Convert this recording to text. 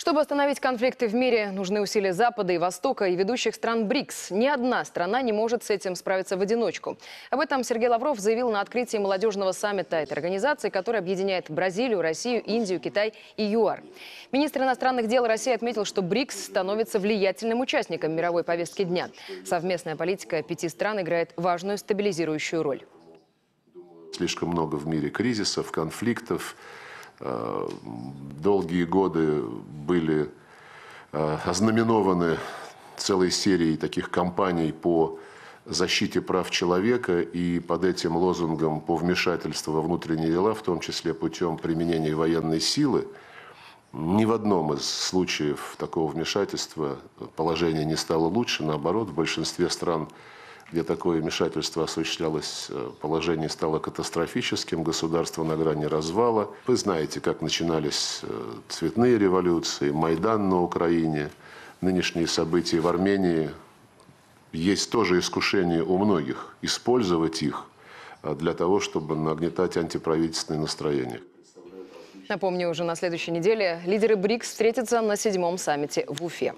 Чтобы остановить конфликты в мире, нужны усилия Запада и Востока и ведущих стран БРИКС. Ни одна страна не может с этим справиться в одиночку. Об этом Сергей Лавров заявил на открытии молодежного саммита этой организации, который объединяет Бразилию, Россию, Индию, Китай и ЮАР. Министр иностранных дел России отметил, что БРИКС становится влиятельным участником мировой повестки дня. Совместная политика пяти стран играет важную стабилизирующую роль. Слишком много в мире кризисов, конфликтов. Долгие годы были ознаменованы целой серией таких кампаний по защите прав человека и под этим лозунгом по вмешательству во внутренние дела, в том числе путем применения военной силы. Ни в одном из случаев такого вмешательства положение не стало лучше, наоборот, в большинстве стран, где такое вмешательство осуществлялось, положение стало катастрофическим, государство на грани развала. Вы знаете, как начинались цветные революции, Майдан на Украине, нынешние события в Армении. Есть тоже искушение у многих использовать их для того, чтобы нагнетать антиправительственные настроения. Напомню, уже на следующей неделе лидеры БРИКС встретятся на 7-м саммите в Уфе.